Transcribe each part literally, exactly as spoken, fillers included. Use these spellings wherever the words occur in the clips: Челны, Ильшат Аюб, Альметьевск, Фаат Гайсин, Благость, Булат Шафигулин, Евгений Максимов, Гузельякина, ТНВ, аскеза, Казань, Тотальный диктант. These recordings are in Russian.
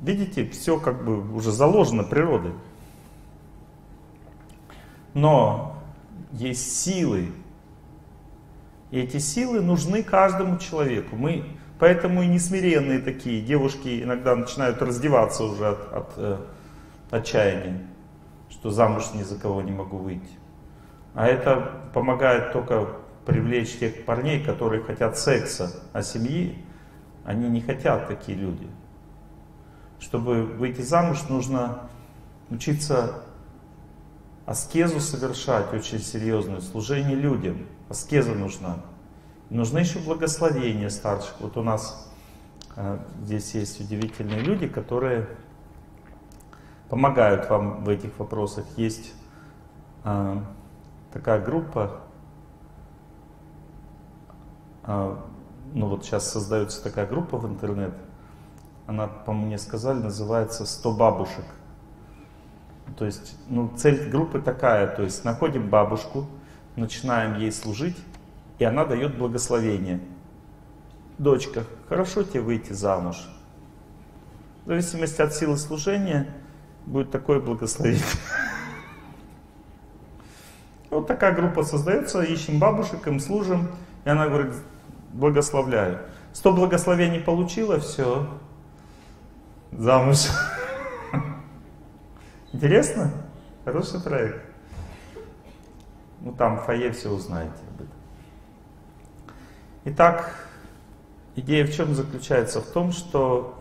Видите, все как бы уже заложено природой. Но есть силы. И эти силы нужны каждому человеку. Мы поэтому и несмиренные такие девушки иногда начинают раздеваться уже от, от э, отчаяния, что замуж ни за кого не могу выйти. А это помогает только привлечь тех парней, которые хотят секса, а семьи они не хотят, такие люди. Чтобы выйти замуж, нужно учиться аскезу совершать очень серьезную, служение людям. Аскеза нужна. Нужны еще благословения старших. Вот у нас э, здесь есть удивительные люди, которые помогают вам в этих вопросах. Есть э, такая группа, э, ну вот сейчас создается такая группа в интернет, она, по мне сказали, называется «сто бабушек». То есть, ну, цель группы такая, то есть находим бабушку, начинаем ей служить, и она дает благословение. Дочка, хорошо тебе выйти замуж. В зависимости от силы служения будет такое благословение. Вот такая группа создается, ищем бабушек, им служим, и она говорит, благословляю. Сто благословений получила, все, замуж. Интересно? Хороший проект. Ну там в фойе все узнаете об этом. Итак, идея в чем заключается? В том, что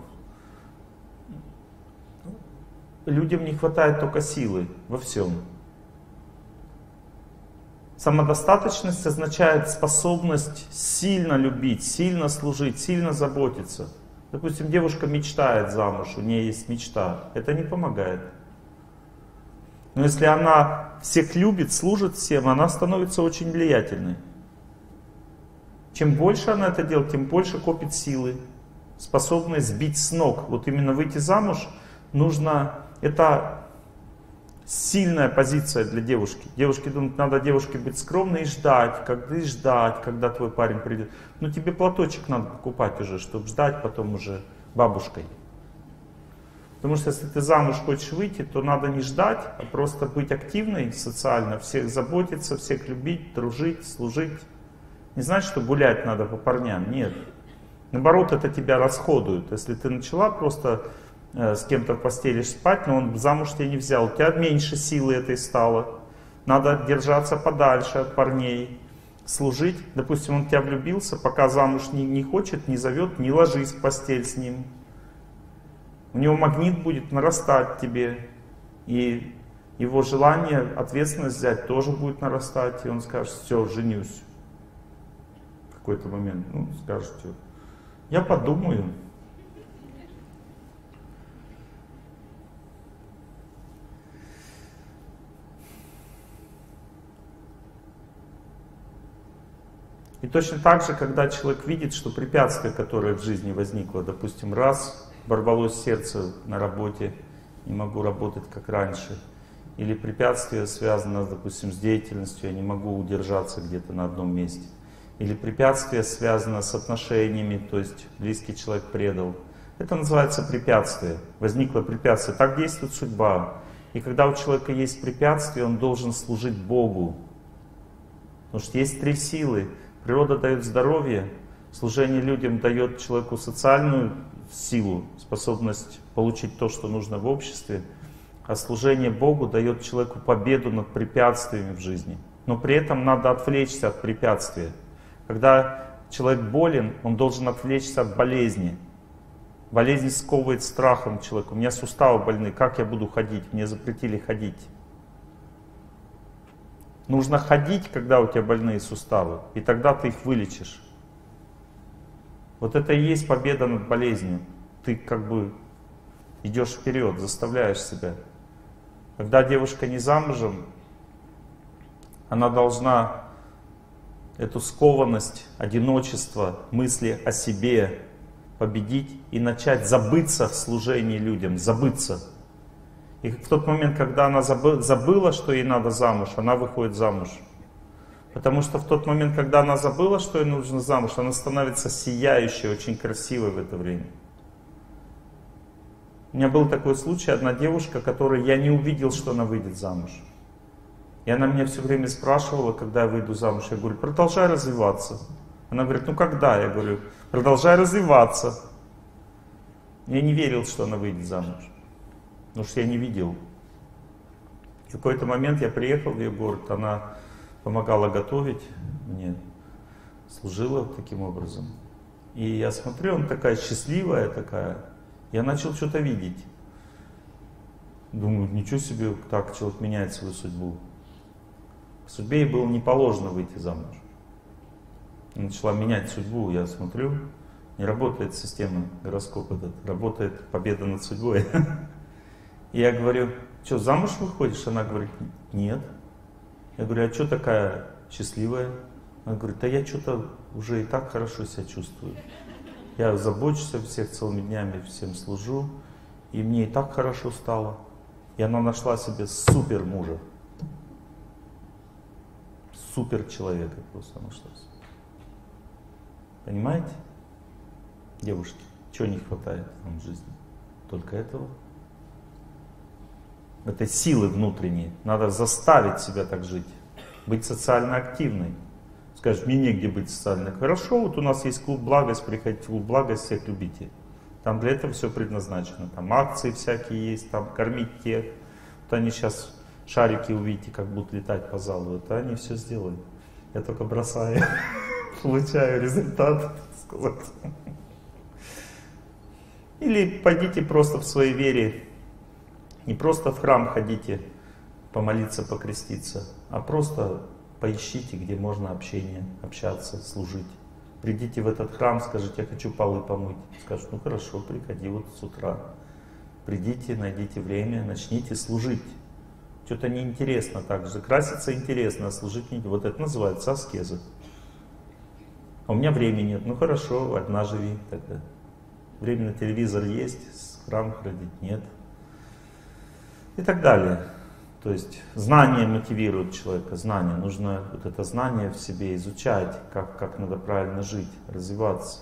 людям не хватает только силы во всем. Самодостаточность означает способность сильно любить, сильно служить, сильно заботиться. Допустим, девушка мечтает замуж, у нее есть мечта. Это не помогает. Но если она всех любит, служит всем, она становится очень влиятельной. Чем больше она это делает, тем больше копит силы, способные сбить с ног. Вот именно выйти замуж нужно, это сильная позиция для девушки. Девушки думают, надо девушке быть скромной и ждать, когда и ждать, когда твой парень придет. Но тебе платочек надо покупать уже, чтобы ждать потом уже бабушкой. Потому что если ты замуж хочешь выйти, то надо не ждать, а просто быть активной социально, всех заботиться, всех любить, дружить, служить. Не значит, что гулять надо по парням, нет. Наоборот, это тебя расходует. Если ты начала просто э, с кем-то в постели спать, но он замуж тебя не взял, у тебя меньше силы этой стало. Надо держаться подальше от парней, служить. Допустим, он в тебя влюбился, пока замуж не, не хочет, не зовет, не ложись в постель с ним. У него магнит будет нарастать тебе, и его желание, ответственность взять тоже будет нарастать, и он скажет, все, женюсь. В какой-то момент, ну, скажет, я подумаю. И точно так же, когда человек видит, что препятствие, которое в жизни возникло, допустим, раз... Борвалось сердце на работе, не могу работать как раньше. Или препятствие связано, допустим, с деятельностью, я не могу удержаться где-то на одном месте. Или препятствие связано с отношениями, то есть близкий человек предал. Это называется препятствие. Возникло препятствие. Так действует судьба. И когда у человека есть препятствие, он должен служить Богу. Потому что есть три силы. Природа дает здоровье, служение людям дает человеку социальную силу, способность получить то, что нужно в обществе, а служение Богу дает человеку победу над препятствиями в жизни. Но при этом надо отвлечься от препятствия. Когда человек болен, он должен отвлечься от болезни. Болезнь сковывает страхом человека. У меня суставы больны, как я буду ходить? Мне запретили ходить. Нужно ходить, когда у тебя больные суставы, и тогда ты их вылечишь. Вот это и есть победа над болезнью. Ты как бы идешь вперед, заставляешь себя. Когда девушка не замужем, она должна эту скованность, одиночество, мысли о себе победить и начать забыться в служении людям, забыться. И в тот момент, когда она забыла, что ей надо замуж, она выходит замуж. Потому что в тот момент, когда она забыла, что ей нужно замуж, она становится сияющей, очень красивой в это время. У меня был такой случай, одна девушка, которой я не увидел, что она выйдет замуж. И она меня все время спрашивала, когда я выйду замуж. Я говорю, продолжай развиваться. Она говорит, ну когда? Я говорю, продолжай развиваться. Я не верил, что она выйдет замуж, потому что я не видел. В какой-то момент я приехал в ее город, она помогала готовить мне, служила таким образом. И я смотрю, она такая счастливая такая. Я начал что-то видеть. Думаю, ничего себе, так человек меняет свою судьбу. По судьбе ей было не положено выйти замуж. Она начала менять судьбу, я смотрю, не работает система гороскопа, работает победа над судьбой. И я говорю, что, замуж выходишь? Она говорит, нет. Я говорю, а что такая счастливая? Она говорит, да я что-то уже и так хорошо себя чувствую. Я забочусь о всех целыми днями, всем служу, и мне и так хорошо стало. И она нашла себе супер мужа. Супер человека просто нашла себе. Понимаете? Девушки, чего не хватает вам в жизни? Только этого. Этой силы внутренней. Надо заставить себя так жить. Быть социально активной. Скажешь, мне негде быть социально. Хорошо, вот у нас есть клуб «Благость», приходите в клуб «Благость», всех любите. Там для этого все предназначено. Там акции всякие есть, там кормить тех. Вот они сейчас шарики увидите, как будут летать по залу. Это они все сделают. Я только бросаю, получаю результат, так сказать. Или пойдите просто в своей вере. Не просто в храм ходите помолиться, покреститься, а просто поищите, где можно общение, общаться, служить. Придите в этот храм, скажите, я хочу полы помыть. Скажут, ну хорошо, приходи вот с утра. Придите, найдите время, начните служить. Что-то неинтересно так же. Краситься интересно, а служить не... Вот это называется аскеза. А у меня времени нет. Ну хорошо, одна живи тогда. Время на телевизор есть, храм ходить нет. И так далее. То есть знание мотивирует человека, знание. Нужно вот это знание в себе изучать, как, как надо правильно жить, развиваться.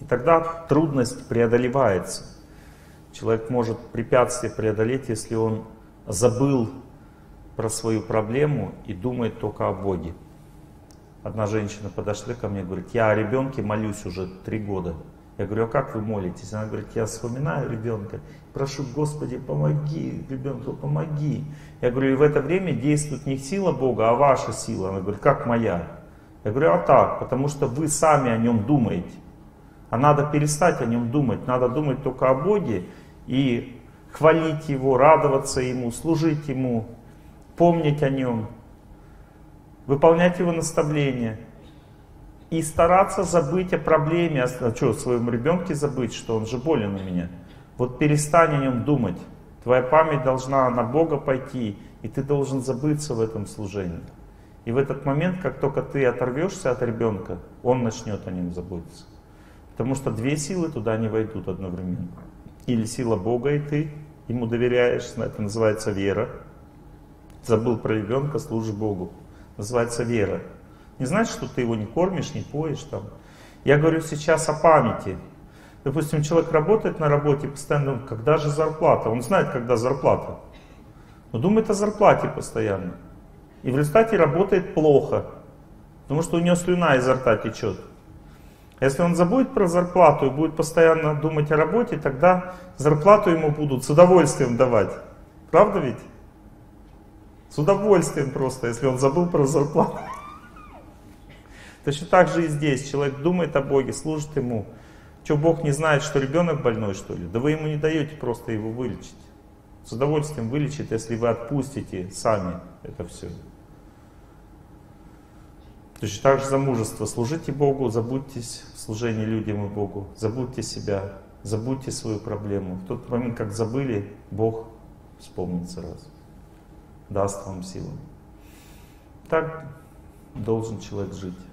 И тогда трудность преодолевается. Человек может препятствие преодолеть, если он забыл про свою проблему и думает только о Боге. Одна женщина подошла ко мне и говорит, я о ребенке молюсь уже три года. Я говорю, а как вы молитесь? Она говорит, я вспоминаю ребенка, прошу, Господи, помоги ребенку, помоги. Я говорю, и в это время действует не сила Бога, а ваша сила. Она говорит, как моя? Я говорю, а так, потому что вы сами о нем думаете. А надо перестать о нем думать, надо думать только о Боге и хвалить Его, радоваться Ему, служить Ему, помнить о Нем, выполнять Его наставления. И стараться забыть о проблеме, а что, о своем ребенке забыть, что он же болен у меня. Вот перестань о нем думать. Твоя память должна на Бога пойти, и ты должен забыться в этом служении. И в этот момент, как только ты оторвешься от ребенка, он начнет о нем заботиться. Потому что две силы туда не войдут одновременно. Или сила Бога, и ты ему доверяешь, это называется вера. Забыл про ребенка, служи Богу. Называется вера. Не значит, что ты его не кормишь, не поешь там. Я говорю сейчас о памяти. Допустим, человек работает на работе постоянно, думает, когда же зарплата? Он знает, когда зарплата. Но думает о зарплате постоянно. И в результате работает плохо. Потому что у него слюна изо рта течет. Если он забудет про зарплату и будет постоянно думать о работе, тогда зарплату ему будут с удовольствием давать. Правда ведь? С удовольствием просто, если он забыл про зарплату. Точно так же и здесь. Человек думает о Боге, служит Ему. Что, Бог не знает, что ребенок больной, что ли? Да вы Ему не даете просто его вылечить. С удовольствием вылечит, если вы отпустите сами это все. Точно так же замужество. Служите Богу, забудьтесь в служении людям и Богу. Забудьте себя, забудьте свою проблему. В тот момент, как забыли, Бог вспомнит сразу. Даст вам силу. Так должен человек жить.